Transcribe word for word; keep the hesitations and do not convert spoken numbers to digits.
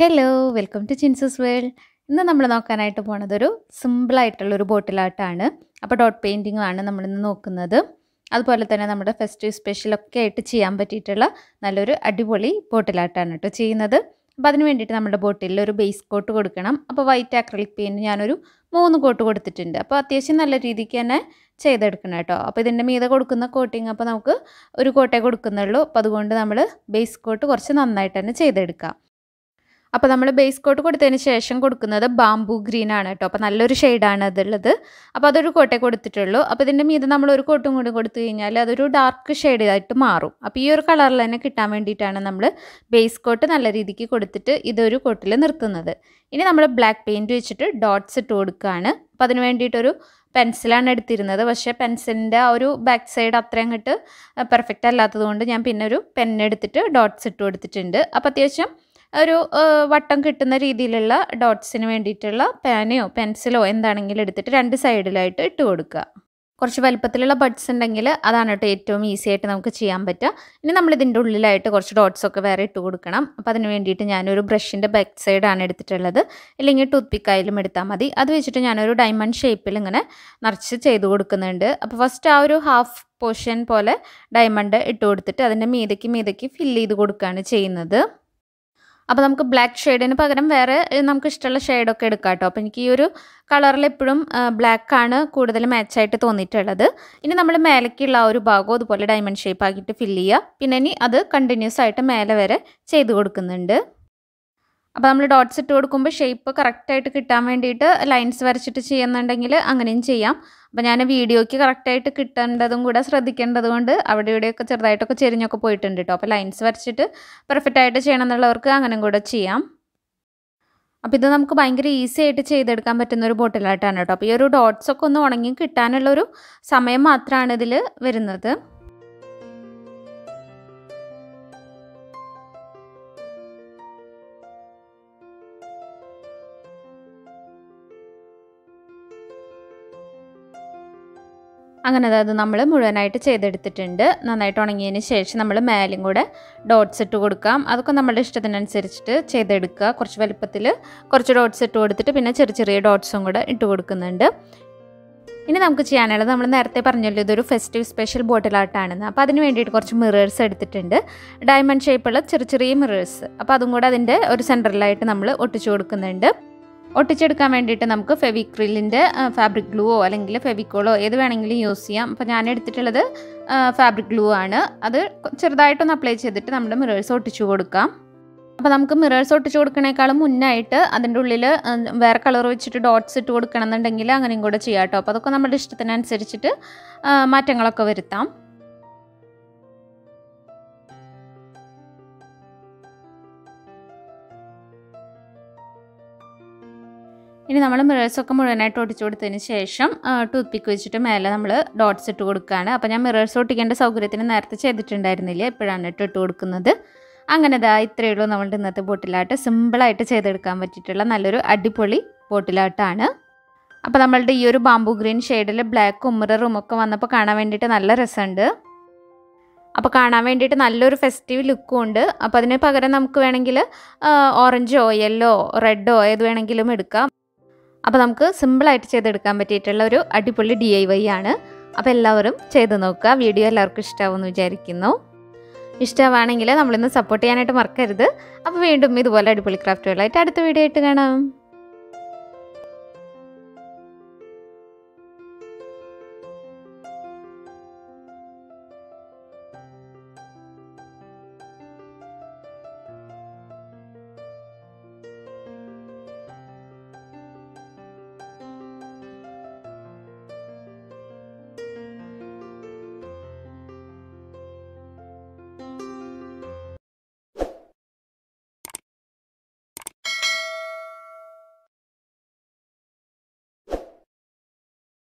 Hello, welcome to Chinsu's World. Now we will look at a symbol of a bottle. A dot painting. That's why we will look at the festive special of a bottle. But we will base coat. A white acrylic paint. We will coat. We coat. Now, we will base coat of bamboo green. It is a shade. Now, we will put a coat of it. Then, we will put a dark shade. Now, we will put a base coat of this coat. Now, we will black paint with dots. Pencil and add the pencil or back side up perfect pen dots. ഒരു വട്ടം കിട്ടുന്ന രീതിയിലുള്ള ഡോട്ട്സിന് വേണ്ടിയിട്ടുള്ള പാനയോ പെൻസിലോ എന്താണെങ്കിലും എടുത്തിട്ട് രണ്ട് സൈഡിലായിട്ട് ഇട്ട് കൊടുക്കുക. കുറച്ച് വലിപ്പത്തിലുള്ള ബഡ്സ് ഉണ്ടെങ്കിൽ അതാണ് ട്ടോ ഏറ്റവും ഈസി ആയിട്ട് നമുക്ക് ചെയ്യാൻ പറ്റുക. ഇനി നമ്മൾ ഇതിന്റെ ഉള്ളിലായിട്ട് കുറച്ച് ഡോട്ട്സ് ഒക്കെ വേറെ ഇട്ട് കൊടുക്കണം. അപ്പോൾ അതിനു വേണ്ടിയിട്ട് ഞാൻ ഒരു ബ്രഷിന്റെ ബാക്ക് സൈഡ് ആണ് എടുത്തിട്ടുള്ളത്. അല്ലെങ്കിൽ ടൂത്ത് പിക്ക് ആയാലും എടുത്താൽ മതി. അത് വെച്ചിട്ട് ഞാൻ ഒരു ഡയമണ്ട് ഷേപ്പിൽ ഇങ്ങനെ നർച്ച് ചെയ്തു കൊടുക്കുന്നുണ്ട്. അപ്പോൾ ഫസ്റ്റ് ആ ഒരു ഹാഫ് പോർഷൻ പോലെ ഡയമണ്ട് ഇട്ട് കൊടുത്തിട്ട് അതിന്റെ മീദക്കി മീദക്കി ഫിൽ ചെയ്തു കൊടുക്കാനാണ് ചെയ്യുന്നത്. If we have black shade, we will shade of the color. We will black color. We will match the color. We will fill the diamond shape. We will continue to fill the dots. We will shape the correct lines. We will shape the video correct. We അപ്പോൾ ഇത് നമുക്ക് വളരെ easy ആയിട്ട് ചെയ്തെടുക്കാൻ പറ്റുന്ന ഒരു ബോട്ടിൽ ആട്ടാണ് ട്ടോ. അപ്പോൾ ഈ ഒരു ഡോട്ട്സ് ഒക്കെ ഒന്ന് ഉണങ്ങി കിട്ടാനുള്ള ഒരു സമയം മാത്രമാണ് ഇതിൽ വരുന്നത്. അങ്ങനെ അത് നമ്മൾ മുഴുവനായിട്ട് ചെയ്തെടുത്തിട്ടുണ്ട്. നന്നായിട്ട് ഉണങ്ങിയതിന് ശേഷം നമ്മൾ മേലും കൂടെ ഡോട്ട്സ് ഇട്ട് കൊടുക്കാം. അതൊക്കെ നമ്മുടെ ഇഷ്ടത്തിനനുസരിച്ചിട്ട് ചെയ്തെടുക്കുക. കുറച്ച് വലുപ്പത്തിൽ കുറച്ച് ഡോട്ട്സ് ഇട്ട് കൊടുത്തിട്ട് പിന്നെ ചെറിയ ചെറിയ ഡോട്ട്സും കൂടെ ഇട്ട് കൊടുക്കുന്നുണ്ട്. ഇനി നമുക്ക് ചെയ്യാനുള്ളത് നമ്മൾ നേരത്തെ പറഞ്ഞല്ലോ ഇതൊരു ഫെസ്റ്റീവ് സ്പെഷ്യൽ ബോട്ടിൽ ആർട്ടാണെന്ന്. അപ്പോൾ അതിന് വേണ്ടിയിട്ട് കുറച്ച് മിറേഴ്സ് എടുത്തിട്ടുണ്ട്. ഡയമണ്ട് ഷേപ്പുള്ള ചെറിയ ചെറിയ മിറേഴ്സ്. അപ്പോൾ അതും കൂടെ അതിൻ്റെ ഒരു സെൻറ്ററിലായിട്ട് നമ്മൾ ഒട്ടിച്ചു കൊടുക്കുന്നുണ്ട്. ഒട്ടിച്ചെടുക്കാൻ വേണ്ടിയിട്ട് നമുക്ക് ഫെവിക്രിലിന്റെ ഫാബ്രിക് ഗ്ലൂവോ അല്ലെങ്കിൽ ഫെവിക്കോളോ ഏത് വേണമെങ്കിലും യൂസ് ചെയ്യാം. അപ്പോൾ ഞാൻ എടുത്തിട്ടുള്ളത് ഫാബ്രിക് ഗ്ലൂ ആണ്. അത് ചെറുതായിട്ടൊന്ന് അപ്ലൈ ചെയ്തിട്ട് നമ്മുടെ മിറേഴ്സ് ഒട്ടിച്ചു കൊടുക്കാം. അപ്പോൾ നമുക്ക് മിറേഴ്സ് ഒട്ടിച്ചു കൊടുക്കണേക്കാളും മുന്നായിട്ട് അതിൻ്റെ ഉള്ളിൽ വേറെ കളർ വെച്ചിട്ട് ഡോട്ട്സ് ഇട്ട് കൊടുക്കണം എന്നുണ്ടെങ്കിൽ അങ്ങനെയും കൂടെ ചെയ്യാം കേട്ടോ. അപ്പോൾ അതൊക്കെ നമ്മുടെ ഇഷ്ടത്തിനനുസരിച്ചിട്ട് മാറ്റങ്ങളൊക്കെ വരുത്താം. ഇനി നമ്മൾ മിറേഴ്സ് ഒക്കെ മുഴുവനായിട്ട് ഒട്ടിച്ചു കൊടുത്തതിന് ശേഷം ടൂത്ത് പിക്ക് വെച്ചിട്ട് മേലെ നമ്മൾ ഡോട്ട്സ് ഇട്ട് കൊടുക്കുകയാണ്. അപ്പോൾ ഞാൻ മിറേഴ്സ് ഒട്ടിക്കേണ്ട സൗകര്യത്തിന് നേരത്തെ ചെയ്തിട്ടുണ്ടായിരുന്നില്ല, ഇപ്പോഴാണ് ഇട്ട് ഇട്ട് കൊടുക്കുന്നത്. അങ്ങനെ ദാ ഇത്രയേ ഉള്ളൂ നമ്മളുടെ ഇന്നത്തെ ബോട്ടിലാട്ട്. സിമ്പിളായിട്ട് ചെയ്തെടുക്കാൻ പറ്റിയിട്ടുള്ള നല്ലൊരു അടിപൊളി ബോട്ടിലാട്ടാണ്. അപ്പോൾ നമ്മളുടെ ഈ ഒരു ബാംബൂ ഗ്രീൻ ഷെയ്ഡിൽ ബ്ലാക്കും മിററും ഒക്കെ വന്നപ്പോൾ കാണാൻ വേണ്ടിയിട്ട് നല്ല രസമുണ്ട്. അപ്പോൾ കാണാൻ വേണ്ടിയിട്ട് നല്ലൊരു ഫെസ്റ്റീവ് ലുക്കും ഉണ്ട്. അപ്പോൾ അതിന് പകരം നമുക്ക് വേണമെങ്കിൽ ഓറഞ്ചോ യെല്ലോ റെഡോ ഏത് വേണമെങ്കിലും എടുക്കാം. അപ്പോൾ നമുക്ക് സിമ്പിൾ ആയിട്ട് ചെയ്തെടുക്കാൻ പറ്റിയിട്ടുള്ള ഒരു അടിപൊളി ഡി ഐ വൈ ആണ്. അപ്പോൾ എല്ലാവരും ചെയ്ത് നോക്കുക. വീഡിയോ എല്ലാവർക്കും ഇഷ്ടമാവുമെന്ന് വിചാരിക്കുന്നു. ഇഷ്ടമാണെങ്കിൽ നമ്മളിന്ന് സപ്പോർട്ട് ചെയ്യാനായിട്ട് മറക്കരുത്. അപ്പോൾ വീണ്ടും ഇതുപോലെ അടിപൊളി ക്രാഫ്റ്റുകളായിട്ട് അടുത്ത വീഡിയോ ആയിട്ട് കാണാം.